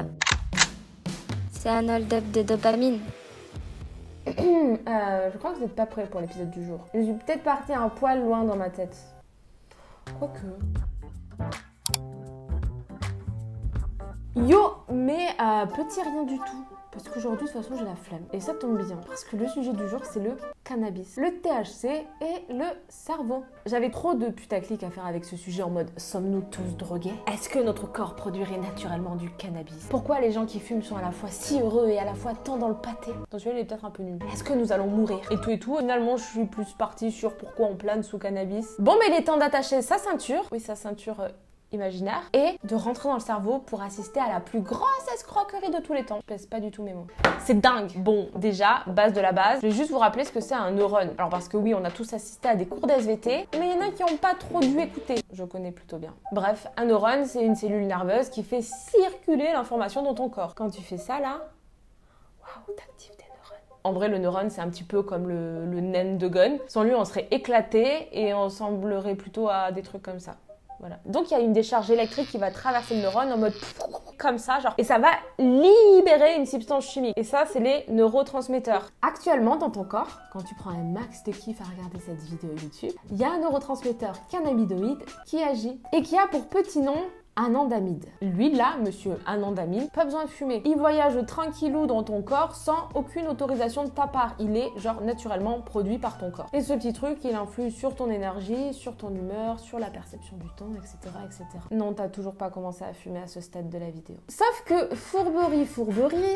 cool. C'est un hold-up de dopamine. Je crois que vous n'êtes pas prêts pour l'épisode du jour. Je suis peut-être partie un poil loin dans ma tête. Quoique... Yo, mais petit rien du tout. Parce qu'aujourd'hui, de toute façon, j'ai la flemme. Et ça tombe bien, parce que le sujet du jour, c'est le cannabis, le THC et le cerveau. J'avais trop de putaclic à faire avec ce sujet en mode « Sommes-nous tous drogués ? Est-ce que notre corps produirait naturellement du cannabis ? Pourquoi les gens qui fument sont à la fois si heureux et à la fois tant dans le pâté ?» Attention, il est peut-être un peu nul. Est-ce que nous allons mourir ? Et tout et tout. Finalement, je suis plus partie sur pourquoi on plane sous cannabis. Bon, mais il est temps d'attacher sa ceinture. Oui, sa ceinture... imaginaire, et de rentrer dans le cerveau pour assister à la plus grosse escroquerie de tous les temps. Je pèse pas du tout mes mots. C'est dingue. Bon, déjà, base de la base, je vais juste vous rappeler ce que c'est un neurone. Alors parce que oui, on a tous assisté à des cours d'SVT, mais il y en a qui n'ont pas trop dû écouter. Je connais plutôt bien. Bref, un neurone, c'est une cellule nerveuse qui fait circuler l'information dans ton corps. Quand tu fais ça, là, waouh, t'actives tes neurones. En vrai, le neurone, c'est un petit peu comme le naine de Gun. Sans lui, on serait éclaté et on semblerait plutôt à des trucs comme ça. Voilà. Donc il y a une décharge électrique qui va traverser le neurone en mode comme ça, genre, et ça va libérer une substance chimique. Et ça, c'est les neurotransmetteurs. Actuellement, dans ton corps, quand tu prends un max de kiff à regarder cette vidéo YouTube, il y a un neurotransmetteur cannabidoïde qui agit et qui a pour petit nom Anandamide. Lui là, monsieur Anandamide, pas besoin de fumer. Il voyage tranquillou dans ton corps sans aucune autorisation de ta part. Il est genre naturellement produit par ton corps. Et ce petit truc, il influe sur ton énergie, sur ton humeur, sur la perception du temps, etc. etc. Non, t'as toujours pas commencé à fumer à ce stade de la vidéo. Sauf que fourberie,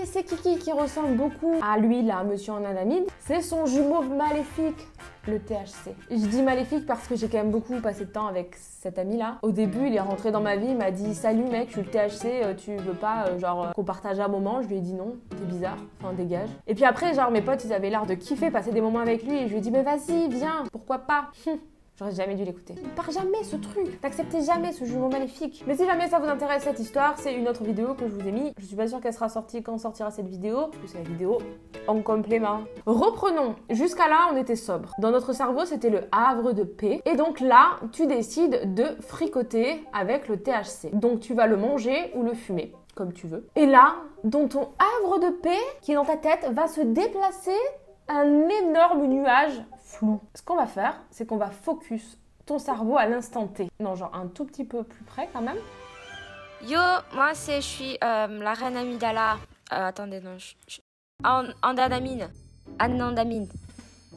c'est Kiki qui ressemble beaucoup à lui là, monsieur Anandamide. C'est son jumeau maléfique. Le THC. Je dis maléfique parce que j'ai quand même beaucoup passé de temps avec cet ami là. Au début, il est rentré dans ma vie, il m'a dit « Salut mec, je suis le THC, tu veux pas genre qu'on partage un moment ?» Je lui ai dit non, t'es bizarre, enfin dégage. Et puis après, genre mes potes, ils avaient l'air de kiffer, passer des moments avec lui et je lui ai dit « Mais vas-y, viens, pourquoi pas ?» J'aurais jamais dû l'écouter. Il part jamais ce truc. T'acceptais jamais ce jumeau maléfique. Mais si jamais ça vous intéresse cette histoire, c'est une autre vidéo que je vous ai mis. Je suis pas sûre qu'elle sera sortie quand sortira cette vidéo, parce que c'est la vidéo en complément. Reprenons. Jusqu'à là, on était sobre. Dans notre cerveau, c'était le havre de paix. Et donc là, tu décides de fricoter avec le THC. Donc tu vas le manger ou le fumer, comme tu veux. Et là, dans ton havre de paix, qui est dans ta tête, va se déplacer un énorme nuage flou. Ce qu'on va faire, c'est qu'on va focus ton cerveau à l'instant T. Non, genre un tout petit peu plus près quand même. Yo, moi je suis la reine amygdala. Attendez, non, Anandamide.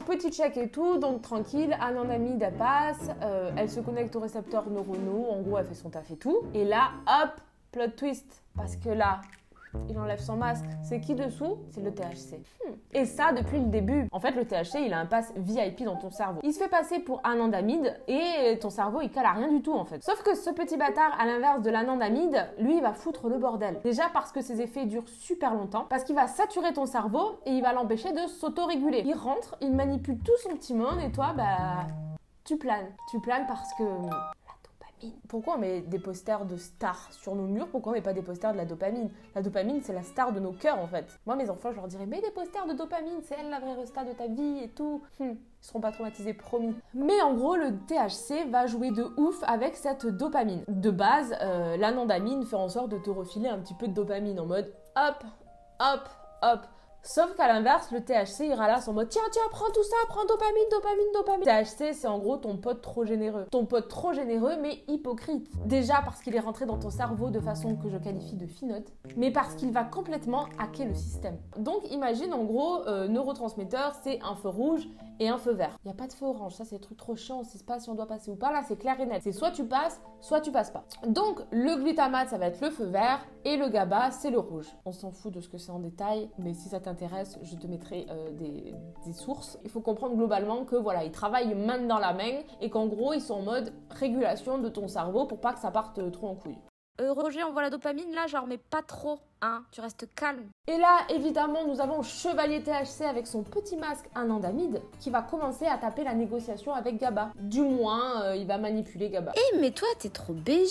Petit check et tout, donc tranquille, Anandamide elle passe, elle se connecte aux récepteurs neuronaux, en gros elle fait son taf et tout. Et là, hop, plot twist, parce que là... il enlève son masque. C'est qui dessous? C'est le THC. Et ça, depuis le début. En fait, le THC, il a un pass VIP dans ton cerveau. Il se fait passer pour Anandamide et ton cerveau, il cale à rien du tout, en fait. Sauf que ce petit bâtard, à l'inverse de l'Anandamide, lui, il va foutre le bordel. Déjà parce que ses effets durent super longtemps, parce qu'il va saturer ton cerveau et il va l'empêcher de s'autoréguler. Il rentre, il manipule tout son petit monde et toi, bah... tu planes. Tu planes parce que... pourquoi on met des posters de stars sur nos murs? Pourquoi on met pas des posters de la dopamine? La dopamine, c'est la star de nos cœurs, en fait. Moi, mes enfants, je leur dirais, mets des posters de dopamine, c'est elle la vraie resta de ta vie et tout. Ils seront pas traumatisés, promis. Mais en gros, le THC va jouer de ouf avec cette dopamine. De base, l'anandamide fait en sorte de te refiler un petit peu de dopamine, en mode hop, hop, hop. Sauf qu'à l'inverse, le THC il ralasse en mode tiens prends tout ça, prends dopamine. THC c'est en gros ton pote trop généreux. Ton pote trop généreux mais hypocrite. Déjà parce qu'il est rentré dans ton cerveau de façon que je qualifie de finote, mais parce qu'il va complètement hacker le système. Donc imagine en gros, neurotransmetteur c'est un feu rouge et un feu vert. Il n'y a pas de feu orange, ça c'est des trucs trop chiants, on ne sait pas si on doit passer ou pas, là c'est clair et net. C'est soit tu passes pas. Donc le glutamate ça va être le feu vert et le GABA c'est le rouge. On s'en fout de ce que c'est en détail, mais si ça t'intéresse, je te mettrai des sources. Il faut comprendre globalement que voilà, ils travaillent main dans la main et qu'en gros, ils sont en mode régulation de ton cerveau pour pas que ça parte trop en couille. Roger, on voit la dopamine là, genre mais pas trop, hein, tu restes calme. Et là, évidemment, nous avons Chevalier THC avec son petit masque Anandamide qui va commencer à taper la négociation avec GABA. Du moins, il va manipuler GABA. Eh mais toi, t'es trop BG.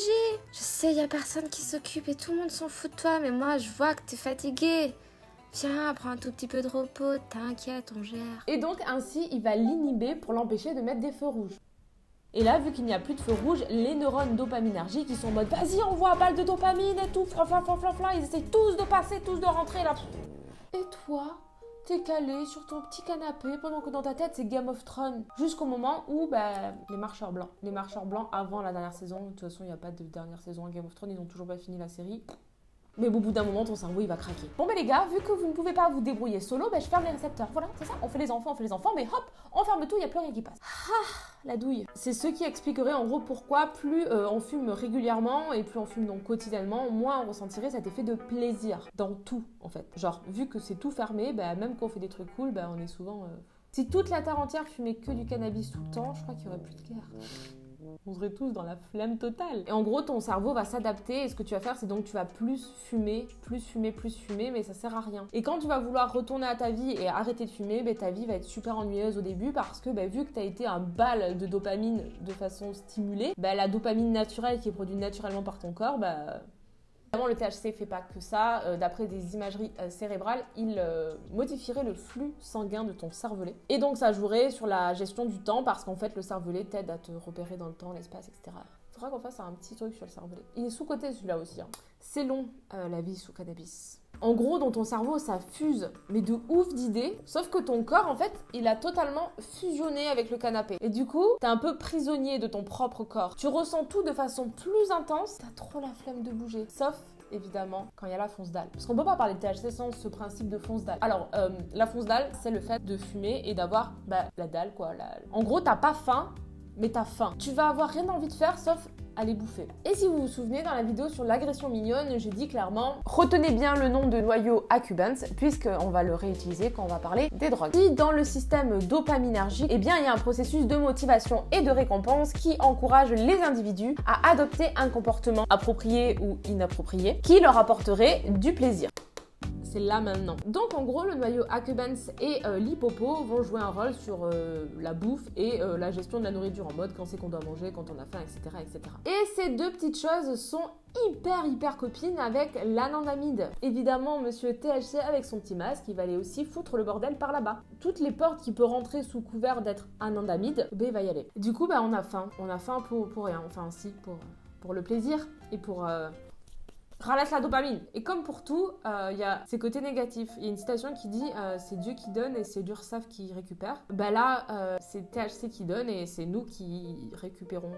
Je sais, y a personne qui s'occupe et tout le monde s'en fout de toi, mais moi, je vois que t'es fatigué. Viens, prends un tout petit peu de repos, t'inquiète, on gère. Et donc ainsi, il va l'inhiber pour l'empêcher de mettre des feux rouges. Et là, vu qu'il n'y a plus de feu rouge, les neurones dopaminergiques, ils sont en mode « Vas-y, envoie balle de dopamine et tout, flan, ils essaient tous de passer, tous de rentrer là. » Et toi, t'es calé sur ton petit canapé pendant que dans ta tête, c'est Game of Thrones. Jusqu'au moment où, bah, les marcheurs blancs avant la dernière saison, de toute façon, il n'y a pas de dernière saison à Game of Thrones, ils n'ont toujours pas fini la série. Mais au bout d'un moment, ton cerveau, il va craquer. Bon, ben les gars, vu que vous ne pouvez pas vous débrouiller solo, ben je ferme les récepteurs. Voilà, c'est ça, on fait les enfants, mais hop, on ferme tout, il n'y a plus rien qui passe. Ah, la douille. C'est ce qui expliquerait en gros pourquoi plus on fume régulièrement et plus on fume donc quotidiennement, moins on ressentirait cet effet de plaisir dans tout, en fait. Genre, vu que c'est tout fermé, ben même quand on fait des trucs cool, ben on est souvent... Si toute la terre entière fumait que du cannabis tout le temps, je crois qu'il n'y aurait plus de guerre. On serait tous dans la flemme totale. Et en gros, ton cerveau va s'adapter. Et ce que tu vas faire, c'est donc tu vas plus fumer. Mais ça sert à rien. Et quand tu vas vouloir retourner à ta vie et arrêter de fumer, bah, ta vie va être super ennuyeuse au début. Parce que bah, vu que tu as été un bal de dopamine de façon stimulée, bah, la dopamine naturelle qui est produite naturellement par ton corps, bah... Évidemment, le THC fait pas que ça. D'après des imageries cérébrales, il modifierait le flux sanguin de ton cervelet. Et donc, ça jouerait sur la gestion du temps parce qu'en fait, le cervelet t'aide à te repérer dans le temps, l'espace, etc. Faudra qu'on fasse un petit truc sur le cervelet. Il est sous-coté celui-là aussi. Hein. C'est long, la vie sous cannabis. En gros, dans ton cerveau, ça fuse, mais de ouf d'idées. Sauf que ton corps, en fait, il a totalement fusionné avec le canapé. Et du coup, t'es un peu prisonnier de ton propre corps. Tu ressens tout de façon plus intense. T'as trop la flemme de bouger. Sauf, évidemment, quand il y a la fonce dalle. Parce qu'on peut pas parler de THC sans ce principe de fonce dalle. Alors, la fonce dalle, c'est le fait de fumer et d'avoir la dalle, quoi. En gros, t'as pas faim, mais t'as faim. Tu vas avoir rien envie de faire, sauf... aller bouffer. Et si vous vous souvenez, dans la vidéo sur l'agression mignonne, j'ai dit clairement retenez bien le nom de noyau accumbens puisqu'on va le réutiliser quand on va parler des drogues. Si dans le système dopaminergique, eh bien il y a un processus de motivation et de récompense qui encourage les individus à adopter un comportement approprié ou inapproprié qui leur apporterait du plaisir. C'est là maintenant. Donc en gros, le noyau accumbens et l'hippopo vont jouer un rôle sur la bouffe et la gestion de la nourriture en mode quand c'est qu'on doit manger, quand on a faim, etc., etc. Et ces deux petites choses sont hyper copines avec l'anandamide. Évidemment, monsieur THC avec son petit masque, il va aller aussi foutre le bordel par là-bas. Toutes les portes qui peut rentrer sous couvert d'être anandamide, ben il va y aller. Du coup, ben, on a faim pour rien, enfin si, pour le plaisir et pour... Ralasse la dopamine. Et comme pour tout, y a ses côtés négatifs. Il y a une citation qui dit c'est Dieu qui donne et c'est l'URSAF qui récupère. Bah là, c'est THC qui donne et c'est nous qui récupérons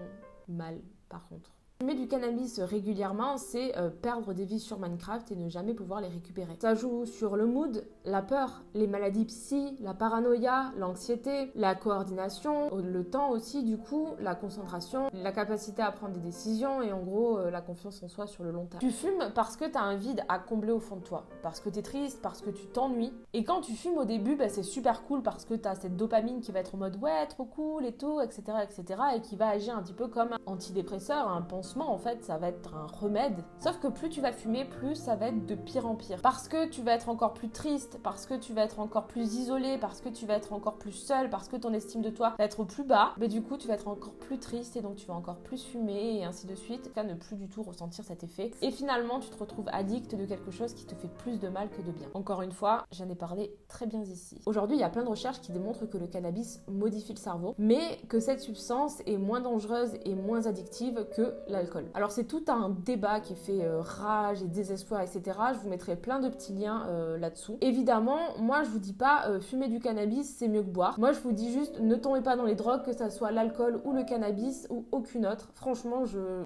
mal, par contre. Fumer du cannabis régulièrement, c'est perdre des vies sur Minecraft et ne jamais pouvoir les récupérer. Ça joue sur le mood, la peur, les maladies psy, la paranoïa, l'anxiété, la coordination, le temps aussi du coup, la concentration, la capacité à prendre des décisions et en gros la confiance en soi sur le long terme. Tu fumes parce que t'as un vide à combler au fond de toi, parce que t'es triste, parce que tu t'ennuies. Et quand tu fumes au début, bah, c'est super cool parce que t'as cette dopamine qui va être en mode ouais, trop cool et tout, etc., etc. et qui va agir un petit peu comme un antidépresseur, un pansement. En fait, ça va être un remède. Sauf que plus tu vas fumer, plus ça va être de pire en pire. Parce que tu vas être encore plus triste, parce que tu vas être encore plus isolé, parce que tu vas être encore plus seul, parce que ton estime de toi va être plus bas. Mais du coup, tu vas être encore plus triste et donc tu vas encore plus fumer et ainsi de suite. Tu vas ne plus du tout ressentir cet effet. Et finalement, tu te retrouves addict de quelque chose qui te fait plus de mal que de bien. Encore une fois, j'en ai parlé très bien ici. Aujourd'hui, il y a plein de recherches qui démontrent que le cannabis modifie le cerveau, mais que cette substance est moins dangereuse et moins addictive que la alcool. Alors c'est tout un débat qui fait rage et désespoir, etc. Je vous mettrai plein de petits liens là-dessous. Évidemment, moi je vous dis pas fumer du cannabis c'est mieux que boire. Moi je vous dis juste ne tombez pas dans les drogues, que ça soit l'alcool ou le cannabis ou aucune autre. Franchement,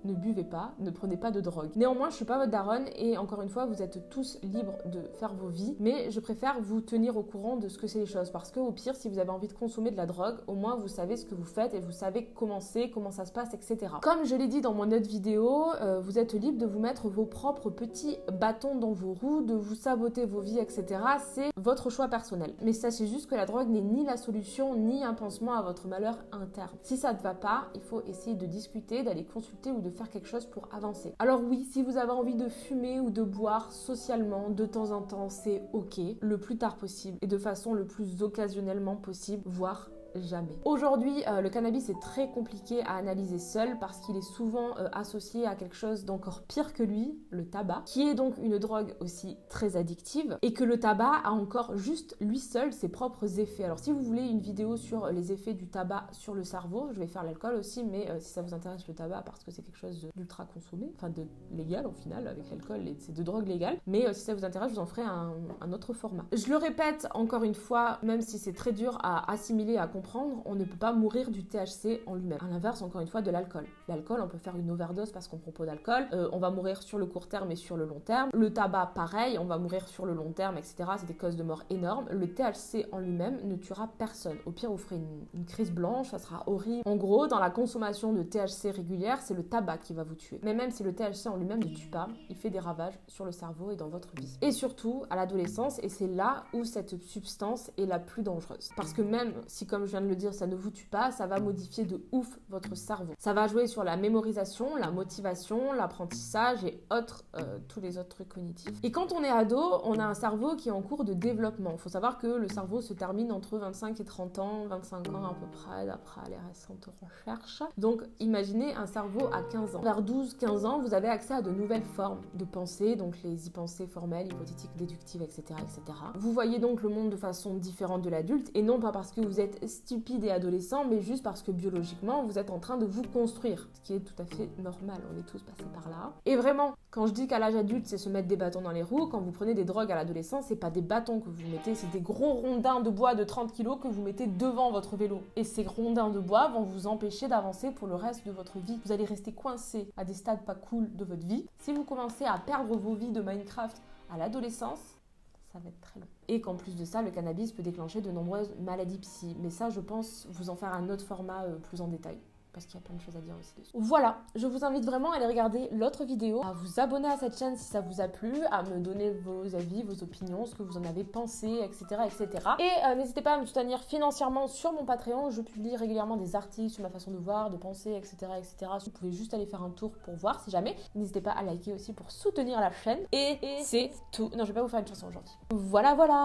ne buvez pas, ne prenez pas de drogue. Néanmoins, je suis pas votre daronne et encore une fois, vous êtes tous libres de faire vos vies, mais je préfère vous tenir au courant de ce que c'est les choses parce que au pire, si vous avez envie de consommer de la drogue, au moins vous savez ce que vous faites et vous savez comment c'est, comment ça se passe, etc. Comme je l'ai dit dans mon vidéo, vous êtes libre de vous mettre vos propres petits bâtons dans vos roues, de vous saboter vos vies, etc. C'est votre choix personnel. Mais sachez juste que la drogue n'est ni la solution, ni un pansement à votre malheur interne. Si ça ne va pas, il faut essayer de discuter, d'aller consulter ou de faire quelque chose pour avancer. Alors oui, si vous avez envie de fumer ou de boire socialement, de temps en temps, c'est ok, le plus tard possible et de façon le plus occasionnellement possible, voire jamais. Aujourd'hui, le cannabis est très compliqué à analyser seul parce qu'il est souvent associé à quelque chose d'encore pire que lui, le tabac, qui est donc une drogue aussi très addictive et que le tabac a encore juste lui seul ses propres effets. Alors si vous voulez une vidéo sur les effets du tabac sur le cerveau, je vais faire l'alcool aussi, mais si ça vous intéresse le tabac parce que c'est quelque chose d'ultra consommé, enfin de légal au final avec l'alcool, c'est de drogue légale, mais si ça vous intéresse, je vous en ferai un autre format. Je le répète encore une fois, même si c'est très dur à assimiler, à comprendre, on ne peut pas mourir du THC en lui-même. À l'inverse, encore une fois, de l'alcool. L'alcool, on peut faire une overdose parce qu'on prend trop d'alcool, on va mourir sur le court terme et sur le long terme. Le tabac, pareil, on va mourir sur le long terme, etc. C'est des causes de mort énormes. Le THC en lui-même ne tuera personne. Au pire, vous ferez une crise blanche, ça sera horrible. En gros, dans la consommation de THC régulière, c'est le tabac qui va vous tuer. Mais même si le THC en lui-même ne tue pas, il fait des ravages sur le cerveau et dans votre vie. Et surtout, à l'adolescence, et c'est là où cette substance est la plus dangereuse. Parce que même si, comme je viens de le dire, ça ne vous tue pas, ça va modifier de ouf votre cerveau. Ça va jouer sur la mémorisation, la motivation, l'apprentissage et autres, tous les autres trucs cognitifs. Et quand on est ado, on a un cerveau qui est en cours de développement. Il faut savoir que le cerveau se termine entre 25 et 30 ans, 25 ans à peu près, d'après les récentes recherches. Donc imaginez un cerveau à 15 ans. Vers 12-15 ans, vous avez accès à de nouvelles formes de pensée, donc les pensées formelles, hypothétiques, déductives, etc., etc. Vous voyez donc le monde de façon différente de l'adulte, et non pas parce que vous êtes stupide et adolescent, mais juste parce que biologiquement, vous êtes en train de vous construire, ce qui est tout à fait normal, on est tous passés par là. Et vraiment, quand je dis qu'à l'âge adulte, c'est se mettre des bâtons dans les roues, quand vous prenez des drogues à l'adolescence, c'est pas des bâtons que vous mettez, c'est des gros rondins de bois de 30 kilos que vous mettez devant votre vélo. Et ces rondins de bois vont vous empêcher d'avancer pour le reste de votre vie. Vous allez rester coincé à des stades pas cool de votre vie. Si vous commencez à perdre vos vies de Minecraft à l'adolescence, ça va être très long. Et qu'en plus de ça, le cannabis peut déclencher de nombreuses maladies psy. Mais ça, je pense vous en faire un autre format plus en détail, parce qu'il y a plein de choses à dire aussi dessus. Voilà, je vous invite vraiment à aller regarder l'autre vidéo, à vous abonner à cette chaîne si ça vous a plu, à me donner vos avis, vos opinions, ce que vous en avez pensé, etc. etc. Et n'hésitez pas à me soutenir financièrement sur mon Patreon, je publie régulièrement des articles sur ma façon de voir, de penser, etc. etc. Vous pouvez juste aller faire un tour pour voir si jamais. N'hésitez pas à liker aussi pour soutenir la chaîne. Et c'est tout. Non, je vais pas vous faire une chanson aujourd'hui. Voilà, voilà.